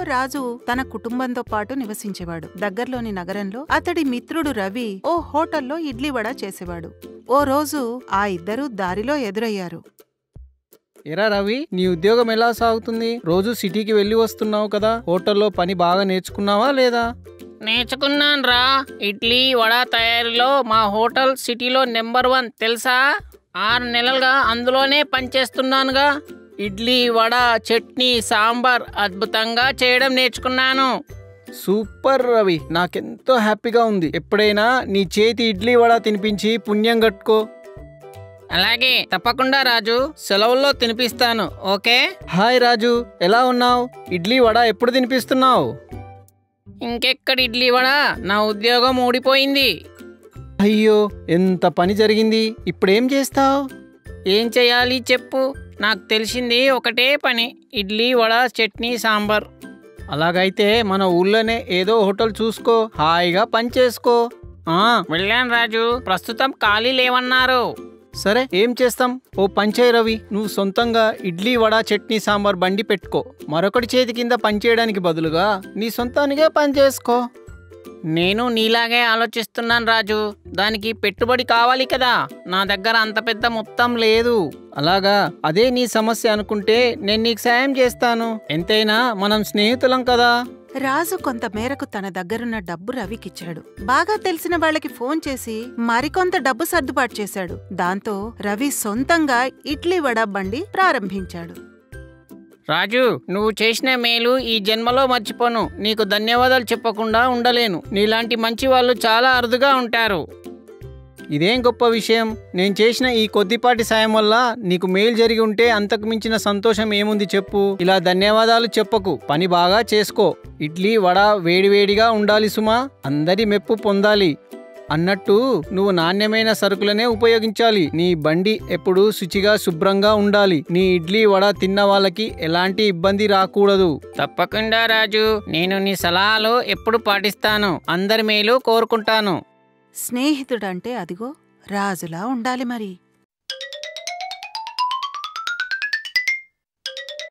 ఊర్లో రాజు తన కుటుంబంతో పాటు నివసించేవాడు. దగ్గర్లోని నగరంలో అతడి మిత్రుడు రవి ఓ హోటల్లో ఇడ్లీ వడ చేసేవాడు. ఓ రోజు ఆ ఇద్దరు దారిలో ఎదురయ్యారు. ఎరా రవి, నీ ఉద్యోగం ఎలా సాగుతుంది? రోజు సిటీకి వెళ్ళి వస్తున్నావు కదా, హోటల్లో పని బాగా నేర్చుకున్నావా లేదా? నేర్చుకున్నాను రా. ఇడ్లీ వడ తయారీలో మా హోటల్ సిటీలో నెంబర్ 1 తెలుసా. 6 నెలలుగా అందులోనే పనిచేస్తున్నానుగా. ఇడ్లీ వడ చట్నీ సాంబార్ అద్భుతంగా చేయడం నేర్చుకున్నాను. సూపర్ రవి, నాకెంతో హ్యాపీగా ఉంది. ఎప్పుడైనా నీ చేతి ఇడ్లీ వడ తినిపించి పుణ్యం కట్టుకో. అలాగే తప్పకుండా రాజు, సెలవుల్లో తినిపిస్తాను. ఓకే. హాయ్ రాజు, ఎలా ఉన్నావు? ఇడ్లీ వడ ఎప్పుడు తినిపిస్తున్నావు? ఇంకెక్కడ ఇడ్లీ వడ, నా ఉద్యోగం ఊడిపోయింది. అయ్యో, ఎంత పని జరిగింది. ఇప్పుడేం చేస్తావు? ఏం చేయాలి చెప్పు. నాకు తెలిసింది ఒకటే పని, ఇడ్లీ వడ చట్నీ సాంబార్. అలాగైతే మన ఊళ్ళోనే ఏదో హోటల్ చూసుకో, హాయిగా పని చేసుకో. వెళ్ళాను రాజు, ప్రస్తుతం ఖాళీ లేవన్నారు. సరే, ఏం చేస్తాం. ఓ పంచాయి రవి, నువ్వు సొంతంగా ఇడ్లీ వడ చట్నీ సాంబార్ బండి పెట్టుకో. మరొకటి చేతి కింద పనిచేయడానికి బదులుగా నీ సొంతానికే పని చేసుకో. నేను నీలాగే ఆలోచిస్తున్నాను రాజు. దానికి పెట్టుబడి కావాలి కదా, నా దగ్గర అంత పెద్ద మొత్తం లేదు. అలాగా, అదే నీ సమస్య అనుకుంటే నేను నీకు సాయం చేస్తాను. ఎంతైనా మనం స్నేహితులం కదా. రాజు కొంత మేరకు తన దగ్గరున్న డబ్బు రవికిచ్చాడు. బాగా తెలిసిన వాళ్ళకి ఫోన్ చేసి మరికొంత డబ్బు సర్దుబాటు చేశాడు. దాంతో రవి సొంతంగా ఇడ్లీ వడ బండి ప్రారంభించాడు. రాజు, నువ్వు చేసిన మేలు ఈ జన్మలో మర్చిపోను. నీకు ధన్యవాదాలు చెప్పకుండా ఉండలేను. నీలాంటి మంచి వాళ్ళు చాలా అరుదుగా ఉంటారు. ఇదేం గొప్ప విషయం. నేను చేసిన ఈ కొద్దిపాటి సాయం వల్ల నీకు మేలు జరిగి ఉంటే అంతకు మించిన సంతోషం ఏముంది చెప్పు. ఇలా ధన్యవాదాలు చెప్పకు, పని బాగా చేసుకో. ఇడ్లీ వడ వేడివేడిగా ఉండాలి సుమా, అందరి మెప్పు పొందాలి. అన్నట్టు నువ్వు నాణ్యమైన సరుకులనే ఉపయోగించాలి. నీ బండి ఎప్పుడూ శుచిగా శుభ్రంగా ఉండాలి. నీ ఇడ్లీ వడ తిన్న వాళ్ళకి ఎలాంటి ఇబ్బంది రాకూడదు. తప్పకుండా రాజు, నేను నీ సలహాలు ఎప్పుడు పాటిస్తాను. అందరి మేలు కోరుకుంటాను. స్నేహితుడంటే అదిగో రాజులా ఉండాలి మరి.